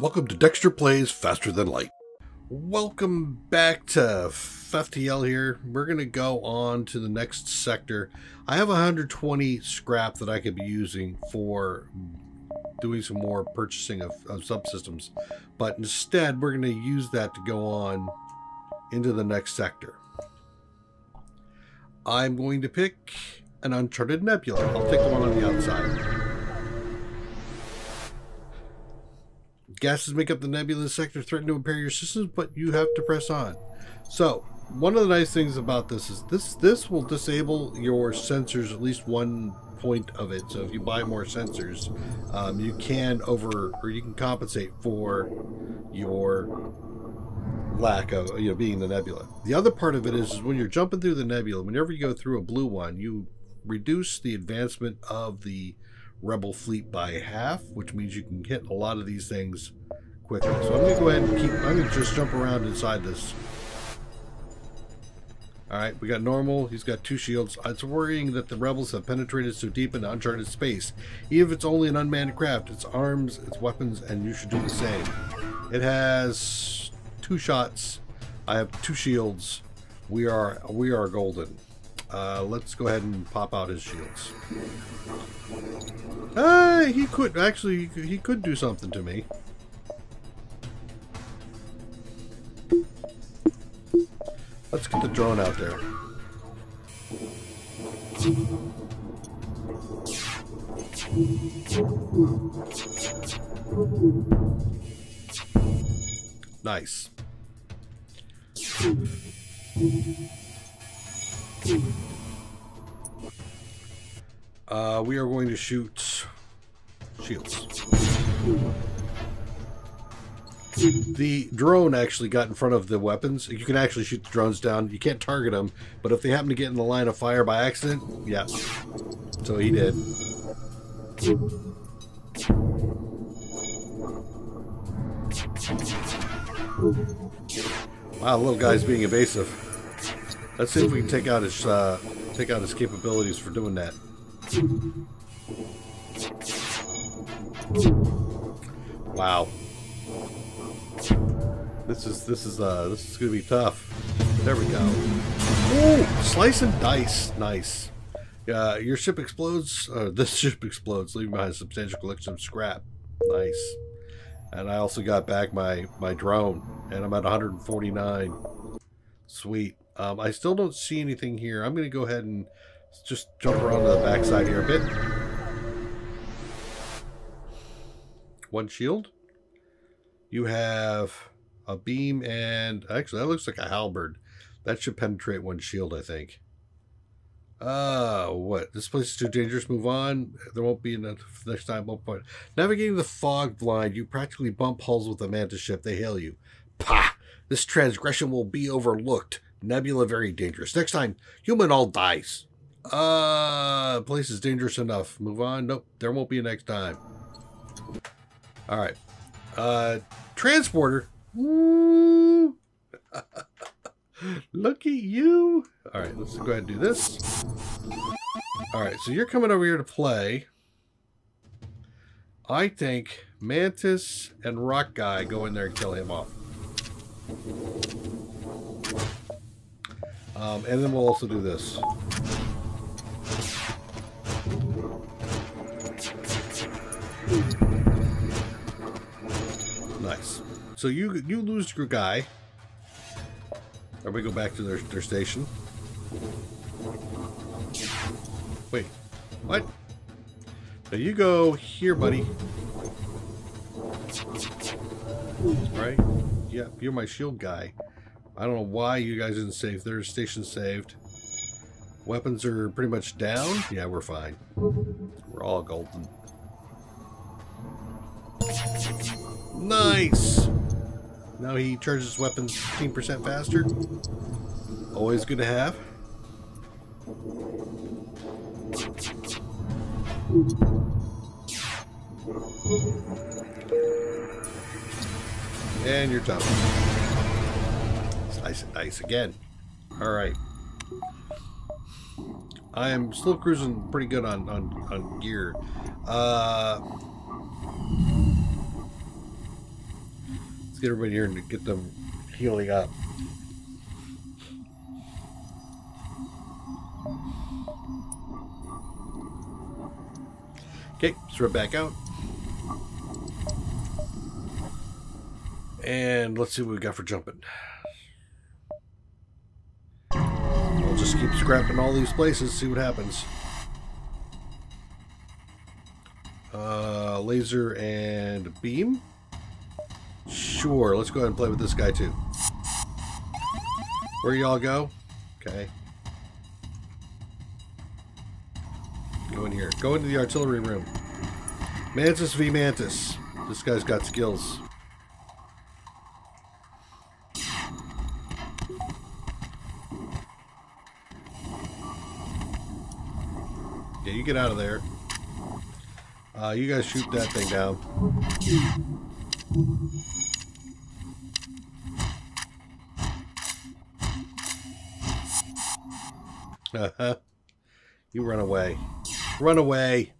Welcome to Dexter Plays Faster Than Light. Welcome back to FTL here. We're going to go on to the next sector. I have 120 scrap that I could be using for doing some more purchasing of subsystems. But instead, we're going to use that to go on into the next sector. I'm going to pick an Uncharted Nebula. I'll take the one on the outside. Gases make up the nebula sector, threaten to impair your systems, but you have to press on. So, one of the nice things about this is this will disable your sensors, at least one point of it. So if you buy more sensors, you can compensate for your lack of being the nebula. The other part of it is when you're jumping through the nebula, whenever you go through a blue one, you reduce the advancement of the Rebel fleet by half, which means you can hit a lot of these things quickly. So I'm gonna go ahead and just jump around inside this. Alright, we got normal, he's got two shields. It's worrying that the Rebels have penetrated so deep into uncharted space. Even if it's only an unmanned craft, it's arms, it's weapons, and you should do the same. It has two shots. I have two shields. We are golden. Let's go ahead and pop out his shields. He could actually, he could do something to me. Let's get the drone out there. Nice. We are going to shoot shields. The drone actually got in front of the weapons. You can actually shoot the drones down. You can't target them, but if they happen to get in the line of fire by accident, yeah. So he did. Wow, the little guy's being evasive. Let's see if we can take out his capabilities for doing that. Wow, this is gonna be tough. There we go. Oh, slice and dice, nice. Your ship explodes. This ship explodes, leaving behind a substantial collection of scrap. Nice. And I also got back my drone, and I'm at 149. Sweet. I still don't see anything here. I'm gonna go ahead and just jump around to the backside here a bit. One shield. You have a beam and... Actually, that looks like a halberd. That should penetrate one shield, I think. What? This place is too dangerous. Move on. There won't be enough next time. One point. Navigating the fog blind, you practically bump hulls with the Mantis ship. They hail you. Pah! This transgression will be overlooked. Nebula very dangerous. Next time, human all dies. Place is dangerous enough. Move on. Nope, there won't be a next time. All right. Transporter. Woo. Look at you. All right, let's go ahead and do this. All right, so you're coming over here to play. I think Mantis and Rock Guy go in there and kill him off. And then we'll also do this. Nice. So you lose your guy. Or we go back to their station. Wait. What? Now you go here, buddy. Right? Yep, you're my shield guy. I don't know why you guys didn't save. Their station's saved. Weapons are pretty much down. Yeah, we're fine. We're all golden. Nice! Now he charges weapons 15% faster. Always good to have. And you're done. Slice and dice again. Alright. I am still cruising pretty good on gear. Let's get everybody here and get them healing up. Okay, throw it back out. And let's see what we got for jumping. We'll just keep scrapping all these places, see what happens. Laser and beam. Sure, let's go ahead and play with this guy too. Where y'all go? Okay. Go in here. Go into the artillery room. Mantis v. Mantis. This guy's got skills. Yeah, you get out of there. You guys shoot that thing down. Uh-huh. You run away. Run away!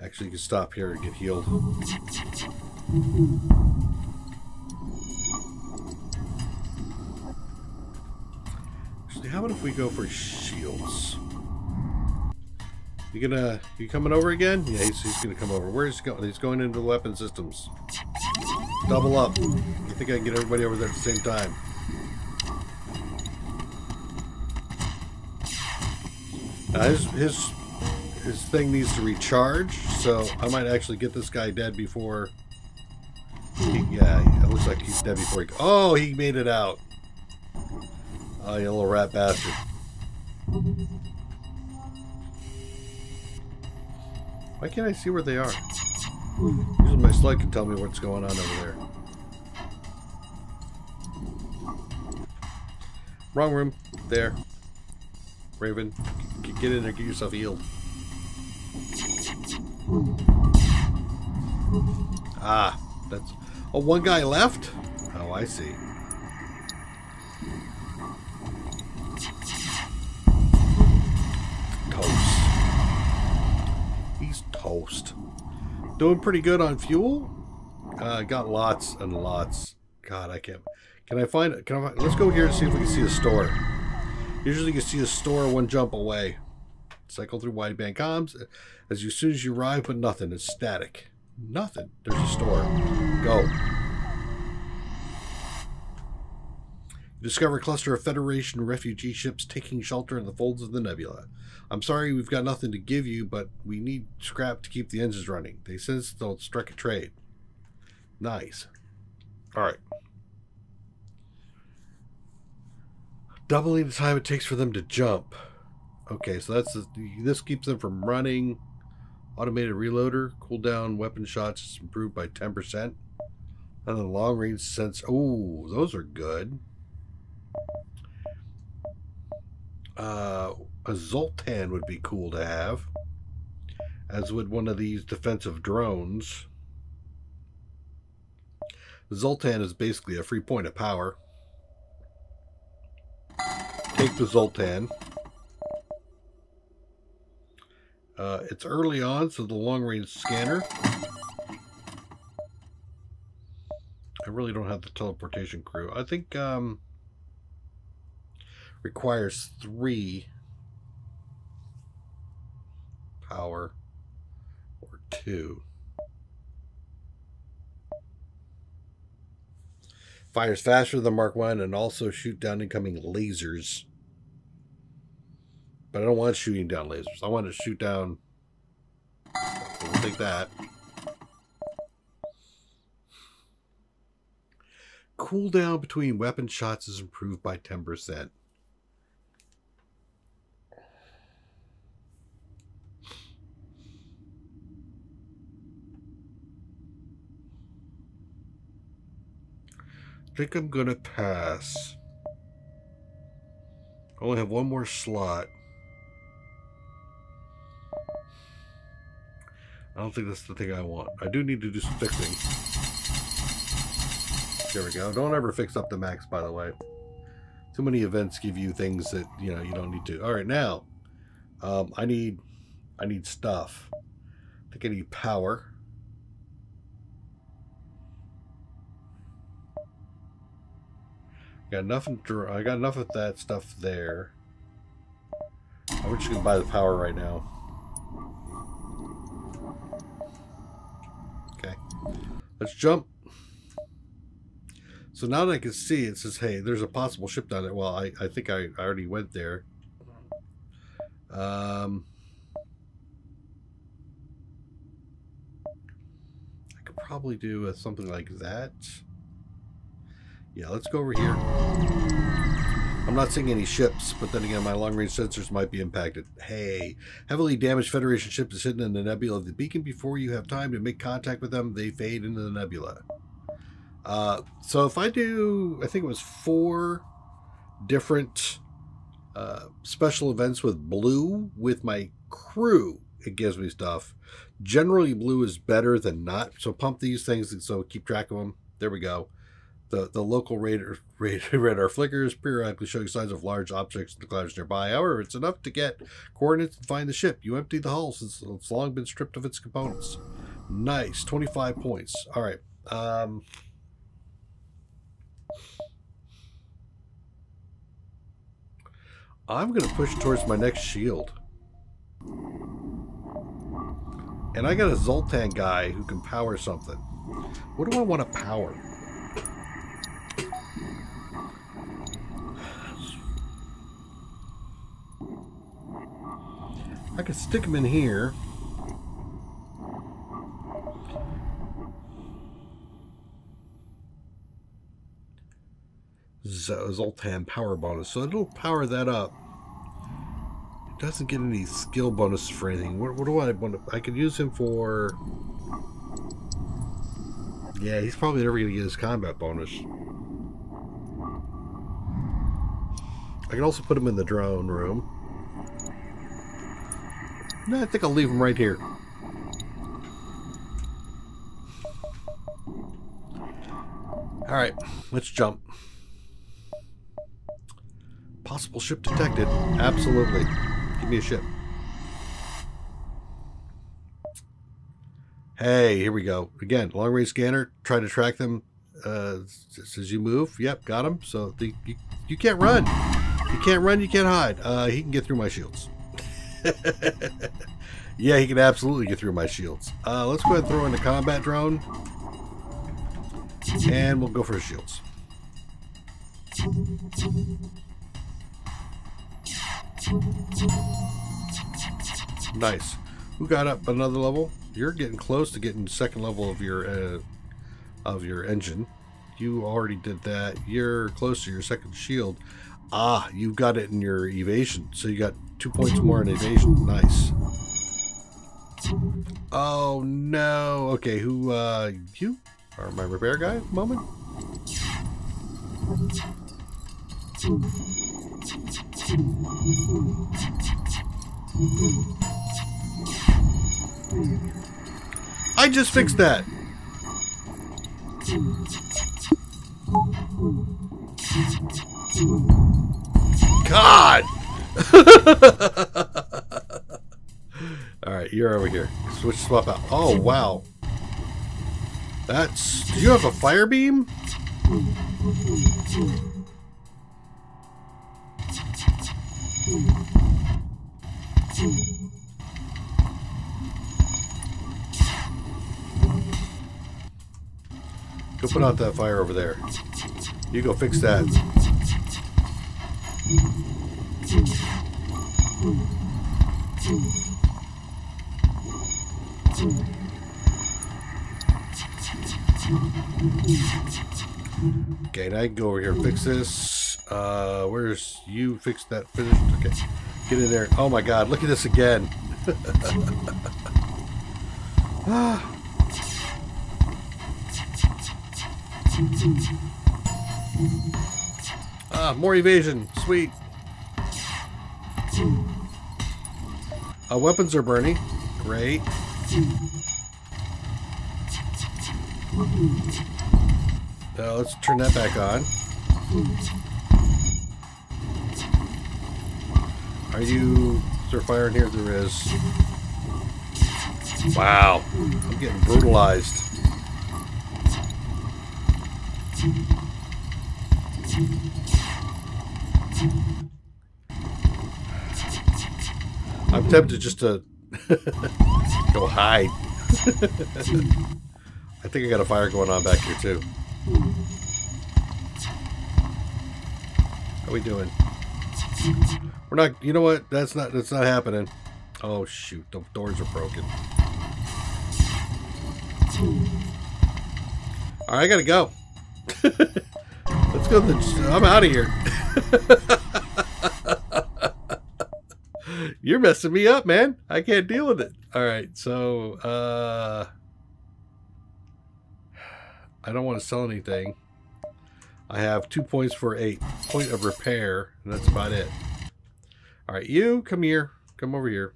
Actually, you can stop here and get healed. Actually, how about if we go for shields? You coming over again? Yeah, he's gonna come over. Where's he going? He's going into the weapon systems. Double up. I think I can get everybody over there at the same time. His thing needs to recharge, so I might actually get this guy dead before. Yeah, it looks like he's dead before he. Oh, he made it out. Oh, you little rat bastard. Why can't I see where they are? Using my sled can tell me what's going on over there. Wrong room. There. Raven, get in there, get yourself healed. Ah, that's... Oh, one guy left? Oh, I see. Toast. Doing pretty good on fuel. Got lots and lots. God, I can't. Can I find? Let's go here and see if we can see a store. Usually, you can see a store one jump away. Cycle through wideband comms. As soon as you arrive, but nothing. It's static. Nothing. There's a store. Go. You discover a cluster of Federation refugee ships taking shelter in the folds of the nebula. I'm sorry we've got nothing to give you, but we need scrap to keep the engines running. They sense they'll strike a trade. Nice. Alright. Doubling the time it takes for them to jump. Okay, so that's this keeps them from running. Automated reloader. Cooldown weapon shots is improved by 10%. And the long range sense. Oh, those are good. A Zoltan would be cool to have, as would one of these defensive drones. Zoltan is basically a free point of power. Take the Zoltan. It's early on, so the long-range scanner. I really don't have the teleportation crew. I think requires 3 power or 2. Fires faster than Mark I and also shoot down incoming lasers. But I don't want shooting down lasers. I want to shoot down. We'll take that. Cooldown between weapon shots is improved by 10%. I think I'm gonna pass. I only have one more slot. I don't think that's the thing I want. I do need to do some fixing. There we go. Don't ever fix up the max, by the way. Too many events give you things that you know you don't need to. All right, now I need stuff. I think I need power. Got nothing. I got enough of that stuff there. I'm just gonna buy the power right now. Okay, let's jump. So now that I can see, it says, hey, there's a possible ship down there. Well, I think I already went there. I could probably do something like that. Yeah, let's go over here. I'm not seeing any ships, but then again, my long-range sensors might be impacted. Hey, heavily damaged Federation ship is hidden in the nebula of the beacon. Before you have time to make contact with them, they fade into the nebula. So if I do, I think it was 4 different special events with blue with my crew, it gives me stuff. Generally, blue is better than not. So pump these things, and so keep track of them. There we go. The local radar flickers, periodically showing signs of large objects in the clouds nearby. However, it's enough to get coordinates and find the ship. You empty the hull since it's long been stripped of its components. Nice, 25 points. All right. I'm going to push towards my next shield. And I got a Zoltan guy who can power something. What do I want to power? I can stick him in here. Zoltan power bonus, so it'll power that up. It doesn't get any skill bonus for anything. What do I want to? I could use him for. Yeah, he's probably never going to get his combat bonus. I can also put him in the drone room. No, I think I'll leave him right here. All right, let's jump. Possible ship detected. Absolutely. Give me a ship. Hey, here we go. Again, long-range scanner. Try to track them as you move. Yep, got him. So you can't run. You can't run. You can't hide. He can get through my shields. Yeah, he can absolutely get through my shields. Let's go ahead and throw in the combat drone. And we'll go for his shields. Nice. Who got up another level? You're getting close to getting the second level of your engine. You already did that. You're close to your second shield. Ah, you got it in your evasion. So you got 2 points more in evasion. Nice. Oh no. Okay, who you are my repair guy at the moment? I just fixed that. God. All right, you're over here. Switch, swap out. Oh wow. That's. Do you have a fire beam? Go put out that fire over there. You go fix that. Okay, now I can go over here and fix this. Where's you fixed that finish? Okay, get in there. Oh my God, look at this again. Ah, more evasion, sweet. Weapons are burning, great. Now let's turn that back on. Are you... Is there fire in here? There is. Wow. I'm getting brutalized. I'm tempted just to go hide. I think I got a fire going on back here too. How we doing? We're not. You know what? That's not happening. Oh shoot! The doors are broken. All right, I gotta go. Let's go. I'm out of here. You're messing me up, man. I can't deal with it. All right, so I don't want to sell anything. I have 2 points for a point of repair, and that's about it. All right, you come here. Come over here.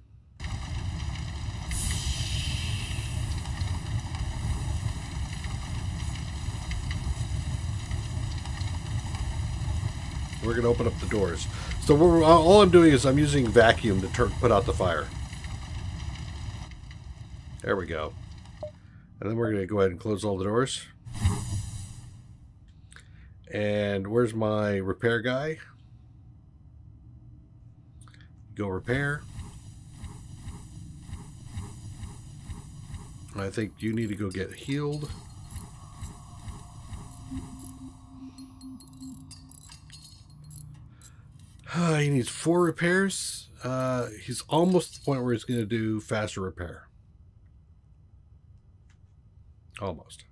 We're going to open up the doors. So all I'm doing is I'm using vacuum to put out the fire. There we go. And then we're going to go ahead and close all the doors. And where's my repair guy? Go repair. I think you need to go get healed. He needs 4 repairs. He's almost to the point where he's going to do faster repair. Almost.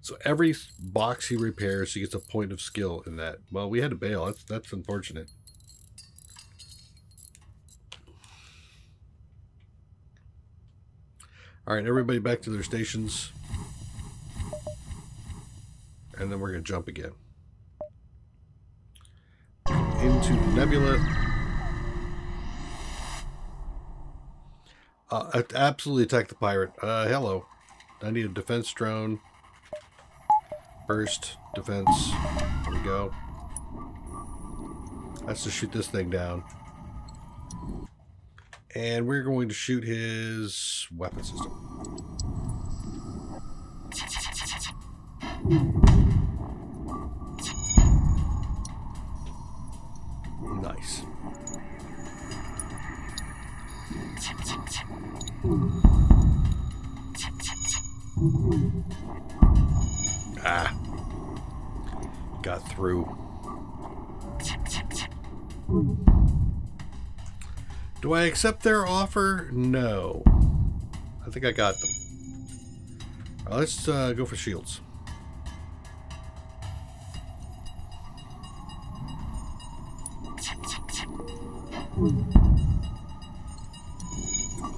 So every box he repairs, he gets a point of skill in that. Well, we had to bail. That's unfortunate. All right, everybody back to their stations. And then we're going to jump again. Into Nebula. Absolutely attack the pirate. Hello. I need a defense drone. Burst. Defense. There we go. That's to shoot this thing down. And we're going to shoot his weapon system. Nice. Ah. Got through. Do I accept their offer? No. I think I got them. All right, let's go for shields.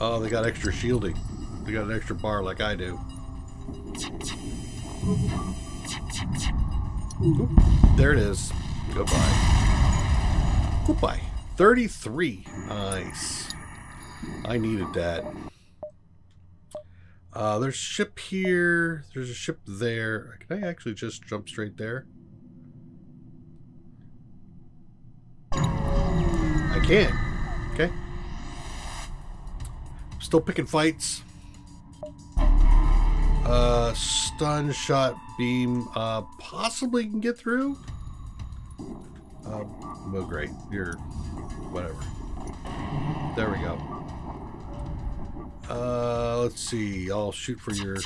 Oh, they got extra shielding. They got an extra bar like I do. Oop, there it is. Goodbye. Goodbye. 33. Nice. I needed that. There's a ship here. There's a ship there. Can I actually just jump straight there? Can. Okay. Still picking fights. Stun, shot, beam. Possibly can get through. Oh, great. You're whatever. There we go. Let's see. I'll shoot for your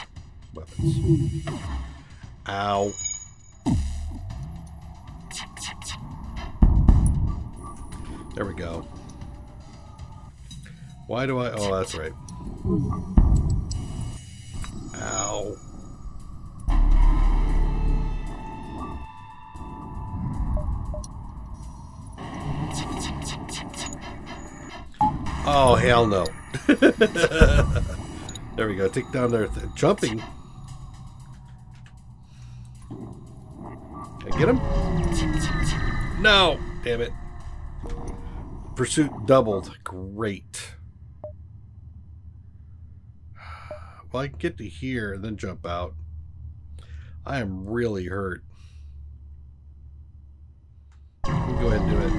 weapons. Ow. There we go. Why do I... Oh, that's right. Ow. Oh, hell no. There we go. Take down their... Jumping. Can I get him? No! Damn it. Pursuit doubled. Great. Well, I can get to here and then jump out. I am really hurt. Go ahead and do it.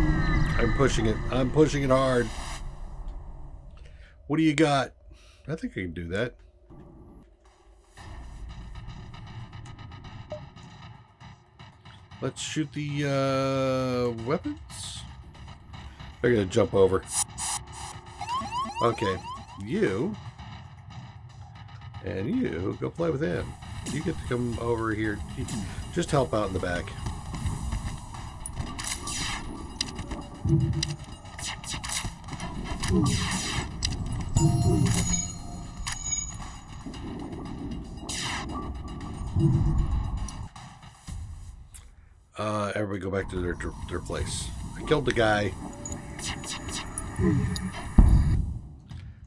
I'm pushing it. I'm pushing it hard. What do you got? I think I can do that. Let's shoot the weapons. They're going to jump over. Okay, you and you go play with them. You get to come over here. Just help out in the back. Everybody go back to their place. I killed the guy.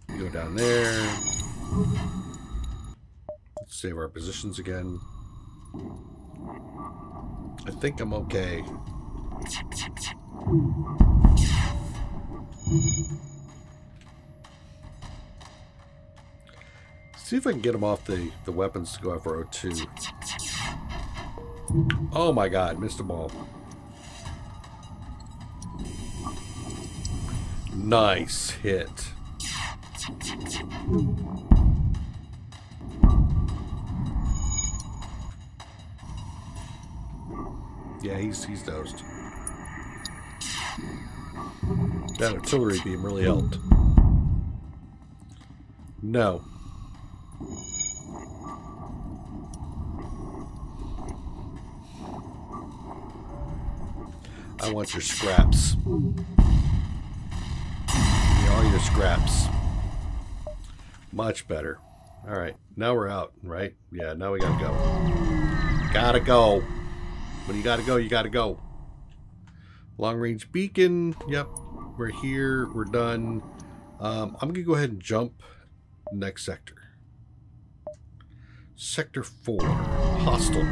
We go down there. Let's save our positions again. I think I'm okay. See if I can get him off the weapons to go after O2. Oh my god, missed them all. Nice hit. Yeah, he's dozed. That artillery beam really helped. No. I want your scraps. All your scraps. Much better. Alright, now we're out, right? Yeah, now we gotta go. Gotta go. When you gotta go, you gotta go. Long range beacon. Yep. We're here. We're done. I'm going to go ahead and jump next sector. Sector 4. Hostile.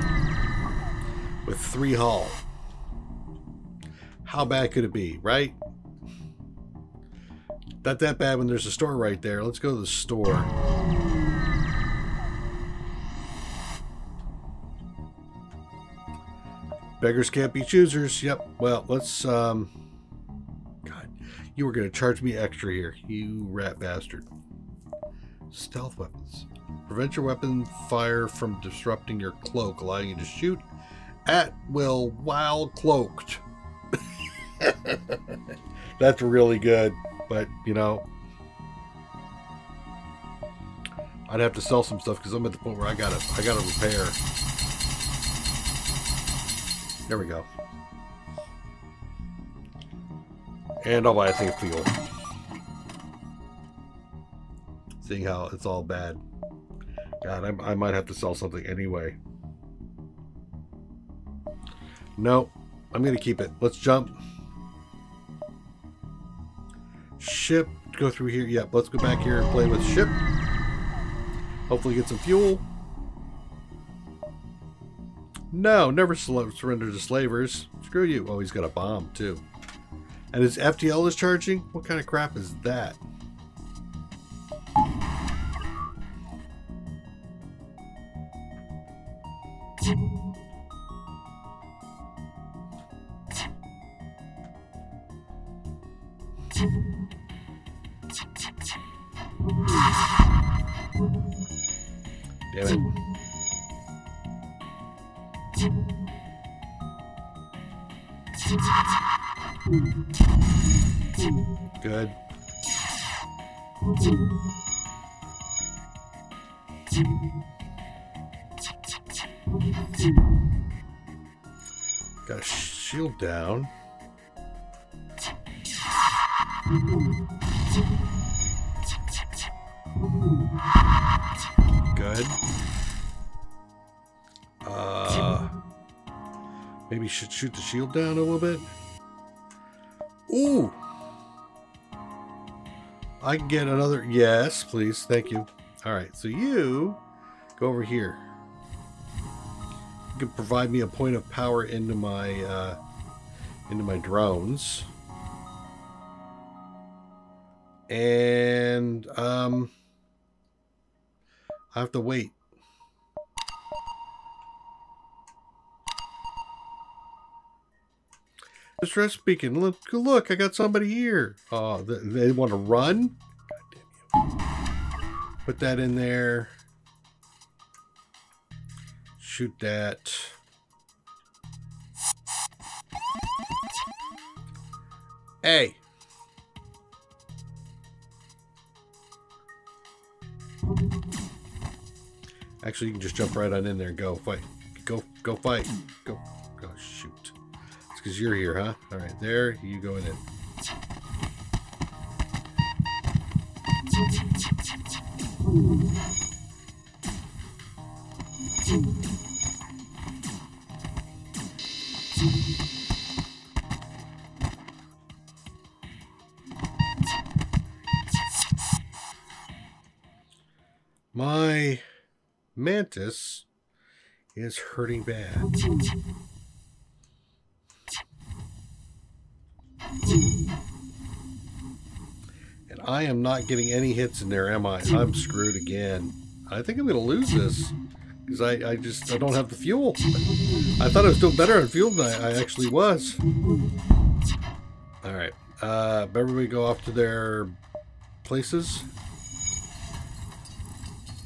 With 3 hull. How bad could it be, right? Not that bad when there's a store right there. Let's go to the store. Beggars can't be choosers. Yep. Well, let's... God, you were going to charge me extra here. You rat bastard. Stealth weapons. Prevent your weapon fire from disrupting your cloak, allowing you to shoot at will while cloaked. That's really good. But, you know, I'd have to sell some stuff because I'm at the point where I gotta repair. There we go. And I'll buy a thing of fuel. Seeing how it's all bad. God, I might have to sell something anyway. No, I'm going to keep it. Let's jump. Ship, go through here. Yep, let's go back here and play with ship. Hopefully get some fuel. No, never surrender to slavers. Screw you. Oh, he's got a bomb too. And his FTL is charging? What kind of crap is that? Good. Got a shield down. Good. Maybe should shoot the shield down a little bit. Ooh! I can get another... Yes, please. Thank you. Alright, so you go over here. You can provide me a point of power into my drones. And I have to wait. Distress beacon. Look, look, I got somebody here. Oh, they want to run? God damn you. Put that in there. Shoot that. A. Actually, you can just jump right on in there and go fight. Go fight. Go, shoot. It's because you're here, huh? All right, there you go in it. My Mantis is hurting bad. And I am not getting any hits in there, am I? I'm screwed again. I think I'm going to lose this. Because I don't have the fuel. I thought I was doing better on fuel than I actually was. Alright. Everybody go off to their places.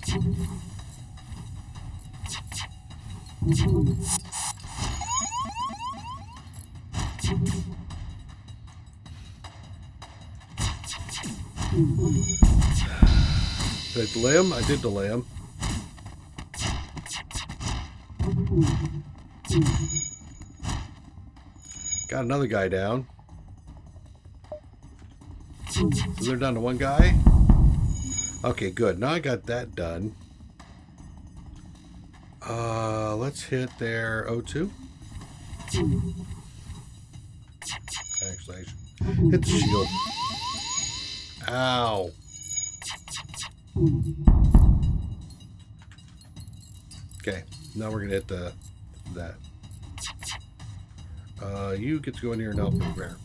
Did I delay him? I did delay him. Got another guy down. So they're down to one guy. Okay, good. Now I got that done. Let's hit their O2. Actually, I should hit the shield. Ow. Okay, now we're going to hit that. You get to go in here and help me there.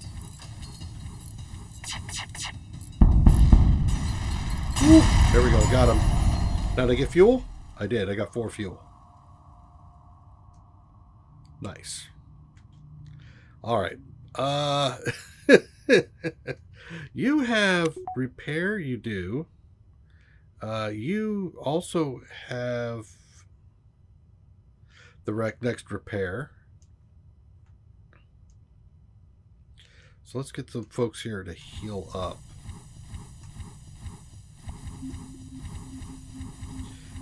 There we go, got him. Now did I get fuel? I did, I got 4 fuel. Nice. Alright. You have repair, you do. You also have the next repair. So let's get some folks here to heal up.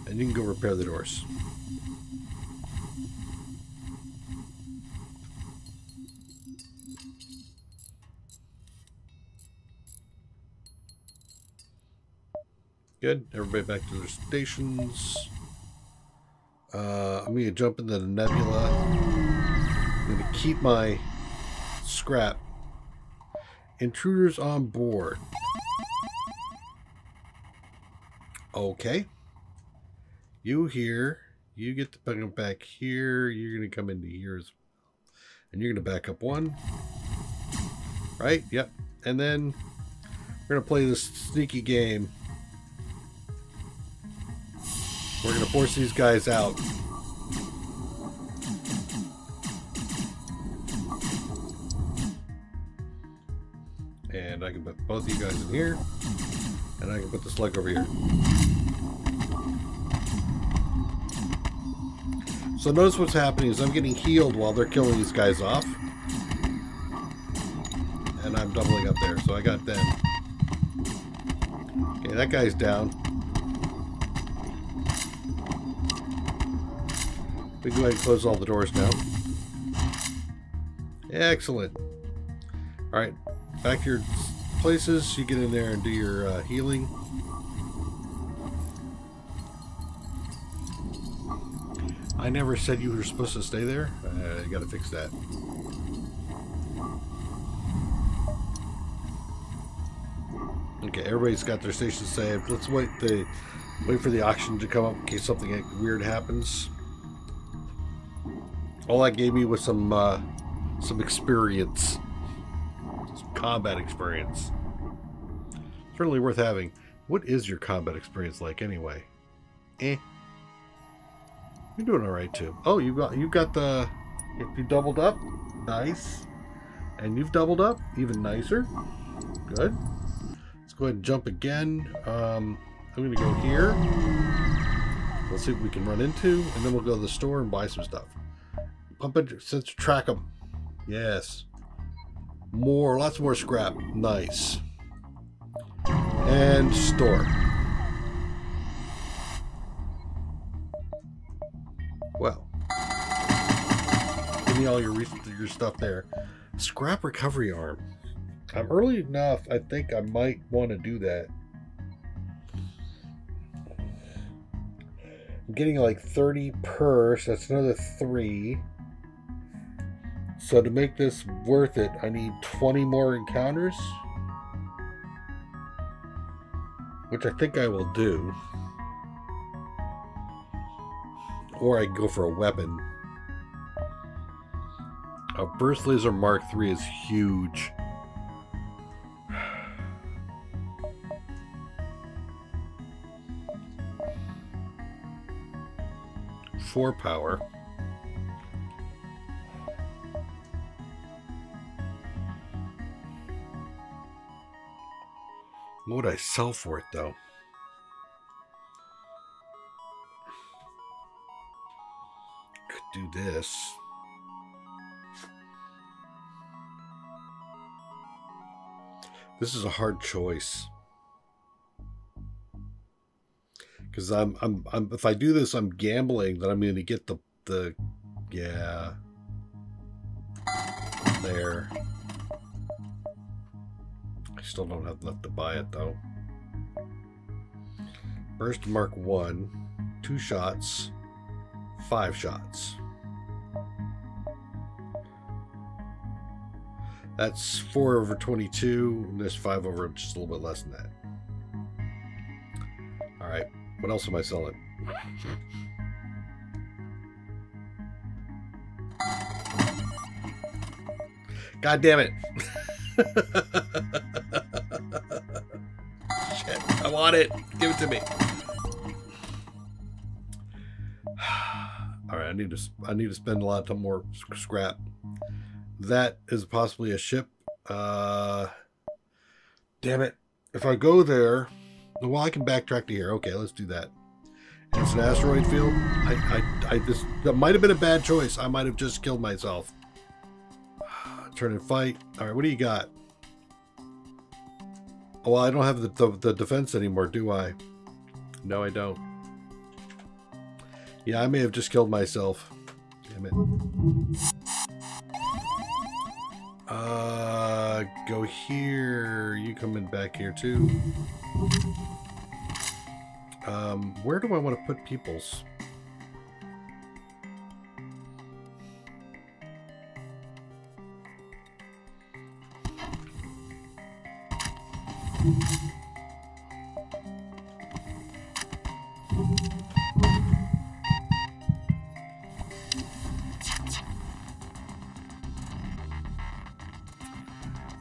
And you can go repair the doors. Good. Everybody back to their stations. I'm going to jump into the nebula. I'm going to keep my scrap. Intruders on board. Okay. You here. You get to come back here. You're going to come into here as well. And you're going to back up one. Right? Yep. And then we're going to play this sneaky game. We're going to force these guys out. And I can put both of you guys in here. And I can put the slug over here. So notice what's happening is I'm getting healed while they're killing these guys off. And I'm doubling up there. So I got them. Okay, that guy's down. We can go ahead and close all the doors now. Excellent. Alright, back to your places. You get in there and do your healing. I never said you were supposed to stay there. I gotta fix that. Okay, everybody's got their station saved. Let's wait for the oxygen to come up in case something weird happens. All that gave me was some experience, some combat experience. Certainly worth having. What is your combat experience like anyway? You're doing all right too. Oh, you got the. If you doubled up, nice. And you've doubled up, even nicer. Good. Let's go ahead and jump again. I'm gonna go here. Let's see what we can run into, and then we'll go to the store and buy some stuff. Pump it, since track them. Yes. More, lots more scrap. Nice. And store. Well. Give me all your stuff there. Scrap recovery arm. I'm early enough, I think I might want to do that. I'm getting like 30 per, so that's another 3. So to make this worth it, I need 20 more encounters, which I think I will do. Or I can go for a weapon. A Burst Laser Mark III is huge. Four power. What would I sell for it though? Could do this. This is a hard choice. Because I'm if I do this, I'm gambling that I'm going to get the yeah there. I still don't have enough to buy it though. Burst Mark 1, 2 shots, 5 shots. That's 4 over 22, and this 5 over just a little bit less than that. All right. What else am I selling? God damn it. Shit, I want it. Give it to me. All right, I need to spend a lot of more scrap. That is possibly a ship. Damn it. If I go there, well, I can backtrack to here. Okay, let's do that. And it's an asteroid field. That might have been a bad choice. I might have just killed myself. Turn and fight. All right, what do you got? Oh, well, I don't have the defense anymore, do I? No, I don't. Yeah, I may have just killed myself. Damn it. Go here. You coming back here too? Where do I want to put peoples?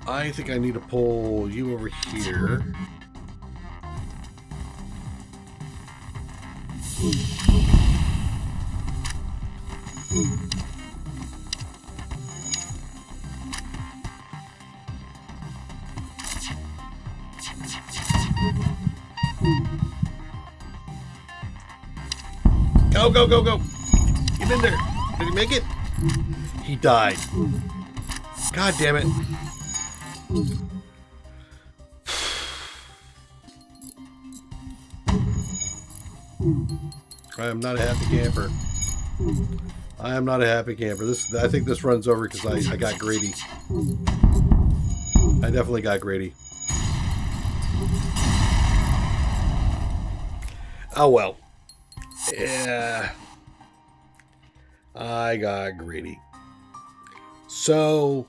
I think I need to pull you over here. Go, go, go, go! Get in there! Did he make it? He died. God damn it. I am not a happy camper. I am not a happy camper. I think this runs over because I got greedy. I definitely got greedy. Oh well. Yeah. I got greedy. So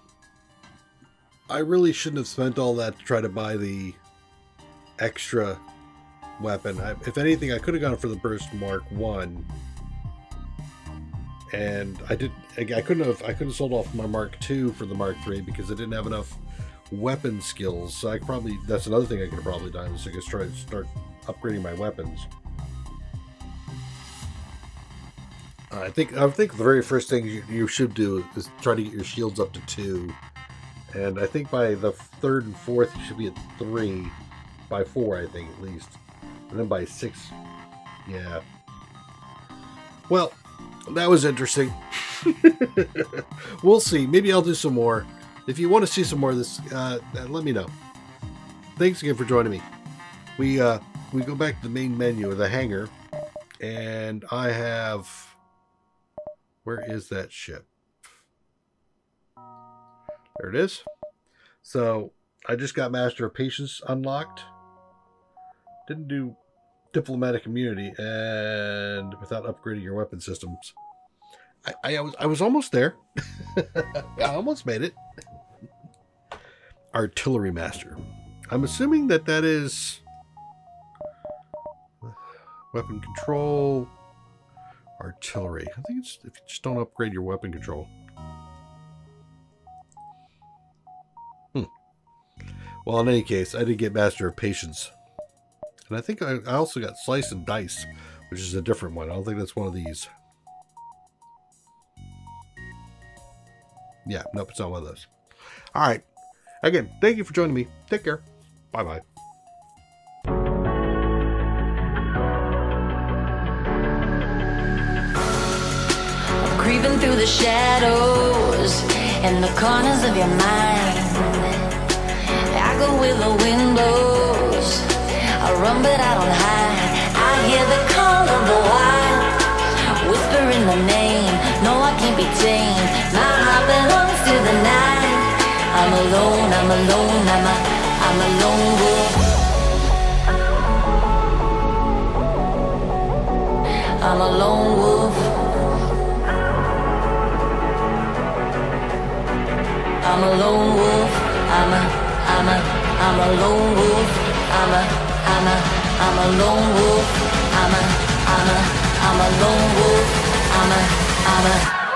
I really shouldn't have spent all that to try to buy the extra weapon. If anything, I could have gone for the Burst Mark I, and I couldn't have sold off my Mark II for the Mark III because I didn't have enough weapon skills. So I probably, that's another thing I could have probably done, is I could try to start upgrading my weapons. I think the very first thing you should do is try to get your shields up to 2, and I think by the 3rd and 4th you should be at 3. By 4, I think, at least. And then by 6. Yeah. Well, that was interesting. We'll see. Maybe I'll do some more. If you want to see some more of this, let me know. Thanks again for joining me. We go back to the main menu of the hangar, and I have... Where is that ship? There it is. So, I just got Master of Patience unlocked. Didn't do Diplomatic Immunity, and without upgrading your weapon systems. I was almost there. I almost made it. Artillery Master. I'm assuming that that is... Weapon control... Artillery. I think it's if you just don't upgrade your weapon control. Well, in any case, I did get Master of Patience. And I think I also got Slice and Dice, which is a different one. I don't think that's one of these. Yeah, nope, it's not one of those. All right. Again, thank you for joining me. Take care. Bye-bye. Creeping through the shadows and the corners of your mind. I go with the windows, I run but I don't hide. I hear the call of the wild, whispering the name. No, I can't be tamed. My heart belongs to the night. I'm alone, I'm alone, I'm a lone wolf. I'm a lone wolf. I'm a lone wolf, I'm a lone wolf, I'm a lone wolf, I'm a lone wolf, I'm a